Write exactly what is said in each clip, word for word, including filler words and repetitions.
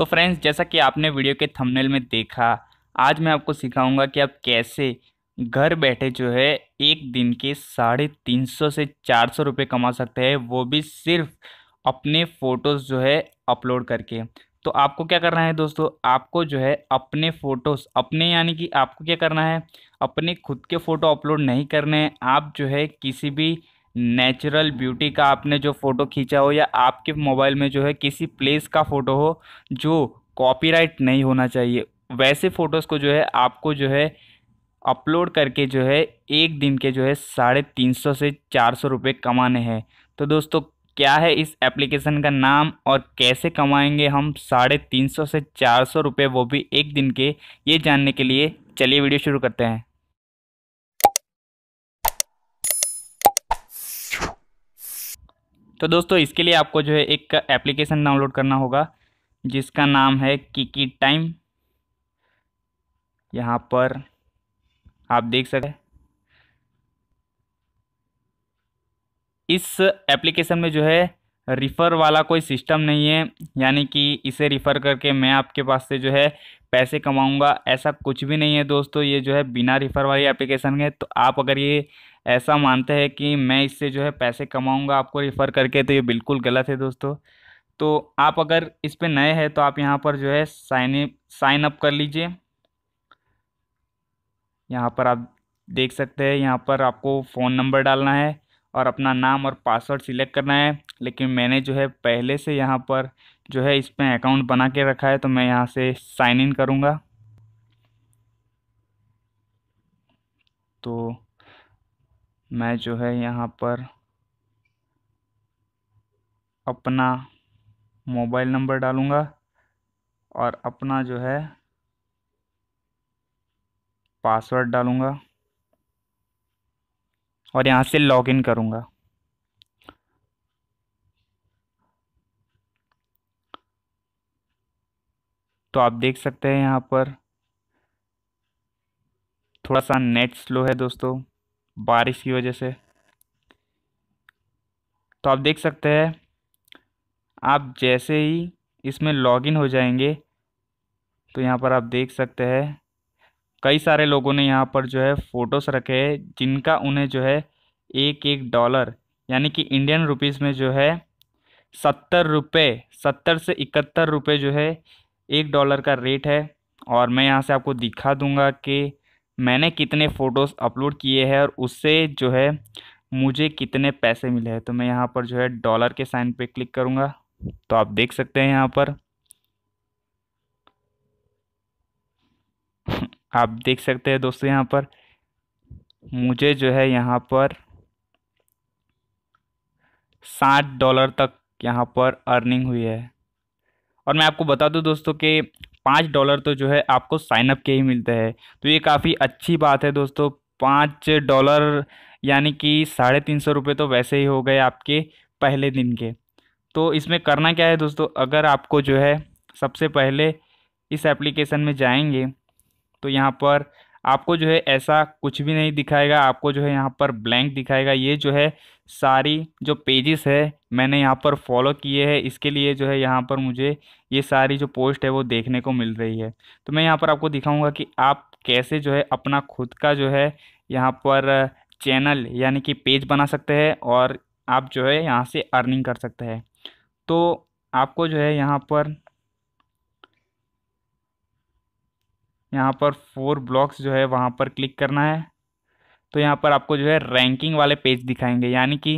तो फ्रेंड्स, जैसा कि आपने वीडियो के थंबनेल में देखा, आज मैं आपको सिखाऊंगा कि आप कैसे घर बैठे जो है एक दिन के साढ़े तीन सौ से चार सौ रुपये कमा सकते हैं, वो भी सिर्फ अपने फ़ोटोज़ जो है अपलोड करके। तो आपको क्या करना है दोस्तों, आपको जो है अपने फ़ोटोज़ अपने यानी कि आपको क्या करना है, अपने खुद के फ़ोटो अपलोड नहीं करने हैं। आप जो है किसी भी नेचुरल ब्यूटी का आपने जो फ़ोटो खींचा हो या आपके मोबाइल में जो है किसी प्लेस का फ़ोटो हो जो कॉपीराइट नहीं होना चाहिए, वैसे फ़ोटोज़ को जो है आपको जो है अपलोड करके जो है एक दिन के जो है साढ़े तीन सौ से चार सौ रुपये कमाने हैं। तो दोस्तों, क्या है इस एप्लीकेशन का नाम और कैसे कमाएंगे हम साढ़े तीन सौ से चार सौ रुपये, वो भी एक दिन के, ये जानने के लिए चलिए वीडियो शुरू करते हैं। तो दोस्तों, इसके लिए आपको जो है एक एप्लीकेशन डाउनलोड करना होगा जिसका नाम है किकी टाइम। यहाँ पर आप देख सकें, इस एप्लीकेशन में जो है रिफ़र वाला कोई सिस्टम नहीं है, यानी कि इसे रिफ़र करके मैं आपके पास से जो है पैसे कमाऊंगा, ऐसा कुछ भी नहीं है दोस्तों। ये जो है बिना रिफ़र वाली एप्लीकेशन है। तो आप अगर ये ऐसा मानते हैं कि मैं इससे जो है पैसे कमाऊंगा आपको रिफ़र करके, तो ये बिल्कुल गलत है दोस्तों। तो आप अगर इस पर नए हैं तो आप यहाँ पर जो है साइन साइन अप कर लीजिए। यहाँ पर आप देख सकते हैं, यहाँ पर आपको फ़ोन नंबर डालना है और अपना नाम और पासवर्ड सिलेक्ट करना है। लेकिन मैंने जो है पहले से यहाँ पर जो है इसमें अकाउंट बना के रखा है, तो मैं यहाँ से साइन इन करूँगा। तो मैं जो है यहाँ पर अपना मोबाइल नंबर डालूँगा और अपना जो है पासवर्ड डालूँगा और यहाँ से लॉगिन करूँगा। तो आप देख सकते हैं यहाँ पर थोड़ा सा नेट स्लो है दोस्तों, बारिश की वजह से। तो आप देख सकते हैं, आप जैसे ही इसमें लॉगिन हो जाएंगे तो यहाँ पर आप देख सकते हैं कई सारे लोगों ने यहाँ पर जो है फ़ोटोस रखे हैं जिनका उन्हें जो है एक एक डॉलर यानी कि इंडियन रुपीस में जो है सत्तर रुपये सत्तर से इकहत्तर रुपये जो है एक डॉलर का रेट है। और मैं यहाँ से आपको दिखा दूँगा कि मैंने कितने फ़ोटोज़ अपलोड किए हैं और उससे जो है मुझे कितने पैसे मिले हैं। तो मैं यहाँ पर जो है डॉलर के साइन पे क्लिक करूँगा। तो आप देख सकते हैं यहाँ पर आप देख सकते हैं दोस्तों, यहाँ पर मुझे जो है यहाँ पर साठ डॉलर तक यहाँ पर अर्निंग हुई है। और मैं आपको बता दूं दोस्तों कि पाँच डॉलर तो जो है आपको साइनअप के ही मिलते हैं, तो ये काफ़ी अच्छी बात है दोस्तों। पाँच डॉलर यानी कि साढ़े तीन सौ रुपये तो वैसे ही हो गए आपके पहले दिन के। तो इसमें करना क्या है दोस्तों, अगर आपको जो है सबसे पहले इस एप्लीकेशन में जाएंगे तो यहाँ पर आपको जो है ऐसा कुछ भी नहीं दिखाएगा, आपको जो है यहाँ पर ब्लैंक दिखाएगा। ये जो है सारी जो पेजेस है मैंने यहाँ पर फॉलो किए हैं, इसके लिए जो है यहाँ पर मुझे ये सारी जो पोस्ट है वो देखने को मिल रही है। तो मैं यहाँ पर आपको दिखाऊंगा कि आप कैसे जो है अपना खुद का जो है यहाँ पर चैनल यानी कि पेज बना सकते हैं और आप जो है यहाँ से अर्निंग कर सकते हैं। तो आपको जो है यहाँ पर यहाँ पर फोर ब्लॉक्स जो है वहाँ पर क्लिक करना है। तो यहाँ पर आपको जो है रैंकिंग वाले पेज दिखाएंगे, यानी कि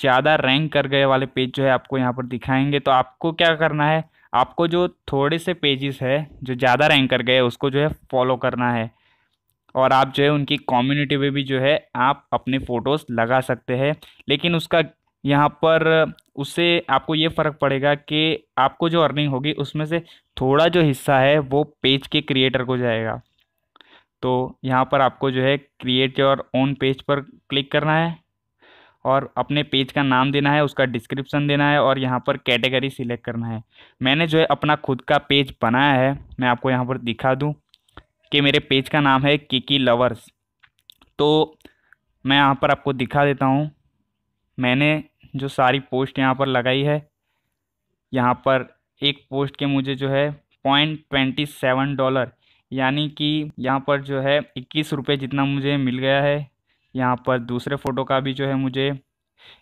ज़्यादा रैंक कर गए वाले पेज जो है आपको यहाँ पर दिखाएंगे। तो आपको क्या करना है, आपको जो थोड़े से पेजेस है जो ज़्यादा रैंक कर गए उसको जो है फॉलो करना है और आप जो है उनकी कम्युनिटी में भी जो है आप अपने फ़ोटोज़ लगा सकते हैं। लेकिन उसका यहाँ पर उससे आपको ये फ़र्क पड़ेगा कि आपको जो अर्निंग होगी उसमें से थोड़ा जो हिस्सा है वो पेज के क्रिएटर को जाएगा। तो यहाँ पर आपको जो है क्रिएट योर ओन पेज पर क्लिक करना है और अपने पेज का नाम देना है, उसका डिस्क्रिप्शन देना है और यहाँ पर कैटेगरी सिलेक्ट करना है। मैंने जो है अपना खुद का पेज बनाया है, मैं आपको यहाँ पर दिखा दूँ कि मेरे पेज का नाम है किकी लवर्स। तो मैं यहाँ पर आपको दिखा देता हूँ मैंने जो सारी पोस्ट यहाँ पर लगाई है। यहाँ पर एक पोस्ट के मुझे जो है पॉइंट ट्वेंटी सेवन डॉलर यानी कि यहाँ पर जो है इक्कीस रुपये जितना मुझे मिल गया है। यहाँ पर दूसरे फ़ोटो का भी जो है मुझे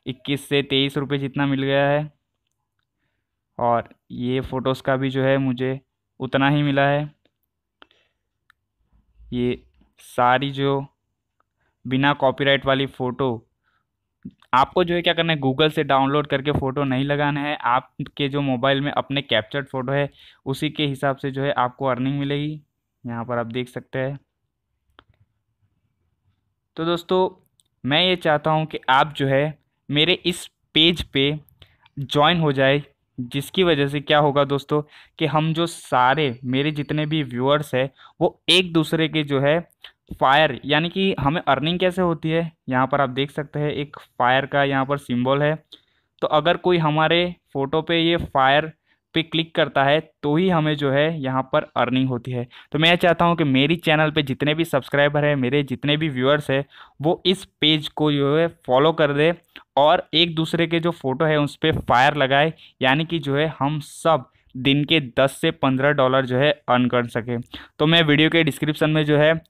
इक्कीस से तेईस रुपये जितना मिल गया है और ये फ़ोटोज़ का भी जो है मुझे उतना ही मिला है। ये सारी जो बिना कॉपीराइट वाली फ़ोटो आपको जो है क्या करना है, गूगल से डाउनलोड करके फ़ोटो नहीं लगाना है, आपके जो मोबाइल में अपने कैप्चर्ड फ़ोटो है उसी के हिसाब से जो है आपको अर्निंग मिलेगी। यहाँ पर आप देख सकते हैं। तो दोस्तों मैं ये चाहता हूँ कि आप जो है मेरे इस पेज पे ज्वाइन हो जाए, जिसकी वजह से क्या होगा दोस्तों कि हम जो सारे मेरे जितने भी व्यूअर्स हैं वो एक दूसरे के जो है फायर यानी कि हमें अर्निंग कैसे होती है, यहाँ पर आप देख सकते हैं एक फायर का यहाँ पर सिंबल है। तो अगर कोई हमारे फ़ोटो पे ये फायर पे क्लिक करता है तो ही हमें जो है यहाँ पर अर्निंग होती है। तो मैं चाहता हूँ कि मेरी चैनल पे जितने भी सब्सक्राइबर हैं, मेरे जितने भी व्यूअर्स हैं वो इस पेज को जो है फॉलो कर दे और एक दूसरे के जो फ़ोटो है उस पर फायर लगाए, यानी कि जो है हम सब दिन के दस से पंद्रह डॉलर जो है अर्न कर सकें। तो मैं वीडियो के डिस्क्रिप्शन में जो है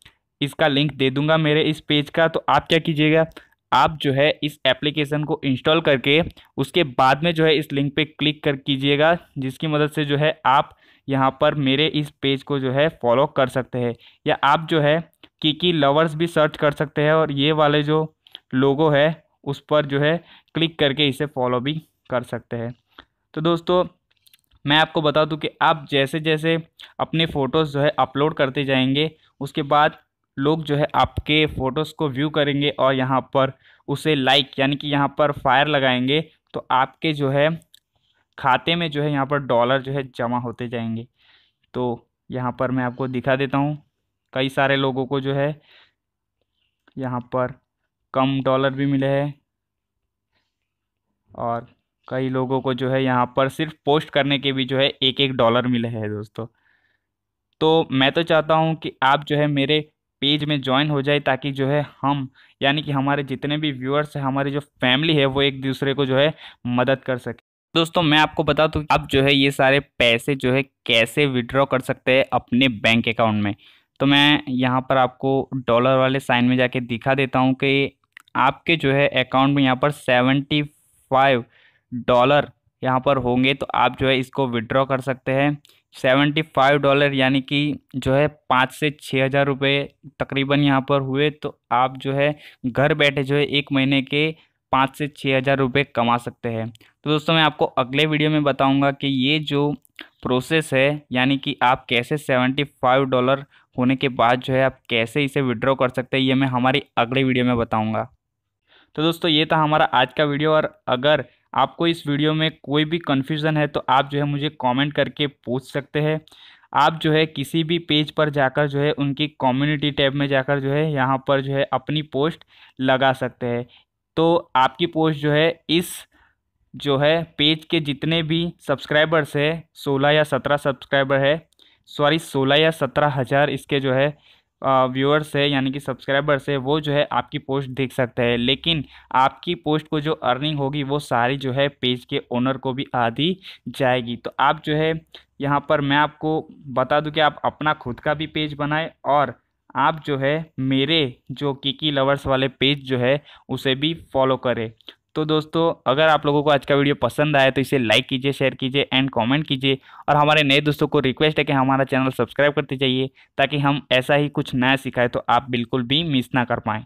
इसका लिंक दे दूँगा मेरे इस पेज का। तो आप क्या कीजिएगा, आप जो है इस एप्लीकेशन को इंस्टॉल करके उसके बाद में जो है इस लिंक पे क्लिक कर कीजिएगा, जिसकी मदद से जो है आप यहाँ पर मेरे इस पेज को जो है फॉलो कर सकते हैं, या आप जो है कीकी लवर्स भी सर्च कर सकते हैं और ये वाले जो लोगो है उस पर जो है क्लिक करके इसे फॉलो भी कर सकते हैं। तो दोस्तों मैं आपको बता दूँ कि आप जैसे जैसे अपने फ़ोटोज़ जो है अपलोड करते जाएंगे उसके बाद लोग जो है आपके फ़ोटोज़ को व्यू करेंगे और यहाँ पर उसे लाइक यानी कि यहाँ पर फायर लगाएंगे, तो आपके जो है खाते में जो है यहाँ पर डॉलर जो है जमा होते जाएंगे। तो यहाँ पर मैं आपको दिखा देता हूँ, कई सारे लोगों को जो है यहाँ पर कम डॉलर भी मिले हैं और कई लोगों को जो है यहाँ पर सिर्फ पोस्ट करने के भी जो है एक एक डॉलर मिले हैं दोस्तों। तो मैं तो चाहता हूँ कि आप जो है मेरे पेज में ज्वाइन हो जाए ताकि जो है हम यानी कि हमारे जितने भी व्यूअर्स हैं, हमारी जो फैमिली है वो एक दूसरे को जो है मदद कर सके। दोस्तों मैं आपको बता दूं आप जो है ये सारे पैसे जो है कैसे विड्रॉ कर सकते हैं अपने बैंक अकाउंट में। तो मैं यहाँ पर आपको डॉलर वाले साइन में जाके दिखा देता हूँ कि आपके जो है अकाउंट में यहाँ पर सेवेंटी फाइव डॉलर यहाँ पर होंगे, तो आप जो है इसको विड्रॉ कर सकते हैं। सेवेंटी फाइव डॉलर यानी कि जो है पाँच से छः हज़ार रुपये तकरीबन यहाँ पर हुए, तो आप जो है घर बैठे जो है एक महीने के पाँच से छः हज़ार रुपये कमा सकते हैं। तो दोस्तों मैं आपको अगले वीडियो में बताऊंगा कि ये जो प्रोसेस है यानी कि आप कैसे सेवेंटी फाइव डॉलर होने के बाद जो है आप कैसे इसे विड्रॉ कर सकते हैं, ये मैं हमारी अगले वीडियो में बताऊँगा। तो दोस्तों ये था हमारा आज का वीडियो, और अगर आपको इस वीडियो में कोई भी कन्फ्यूज़न है तो आप जो है मुझे कमेंट करके पूछ सकते हैं। आप जो है किसी भी पेज पर जाकर जो है उनकी कम्युनिटी टैब में जाकर जो है यहाँ पर जो है अपनी पोस्ट लगा सकते हैं। तो आपकी पोस्ट जो है इस जो है पेज के जितने भी सब्सक्राइबर्स है सोलह या सत्रह सब्सक्राइबर है सॉरी सोलह या सत्रह हज़ार इसके जो है व्यूअर्स है यानी कि सब्सक्राइबर्स है वो जो है आपकी पोस्ट देख सकते हैं, लेकिन आपकी पोस्ट को जो अर्निंग होगी वो सारी जो है पेज के ओनर को भी आधी जाएगी। तो आप जो है यहाँ पर मैं आपको बता दूं कि आप अपना खुद का भी पेज बनाएं और आप जो है मेरे जो कीकी लवर्स वाले पेज जो है उसे भी फॉलो करें। तो दोस्तों अगर आप लोगों को आज का वीडियो पसंद आया तो इसे लाइक कीजिए, शेयर कीजिए एंड कमेंट कीजिए, और हमारे नए दोस्तों को रिक्वेस्ट है कि हमारा चैनल सब्सक्राइब करते जाइए ताकि हम ऐसा ही कुछ नया सिखाएं तो आप बिल्कुल भी मिस ना कर पाएँ।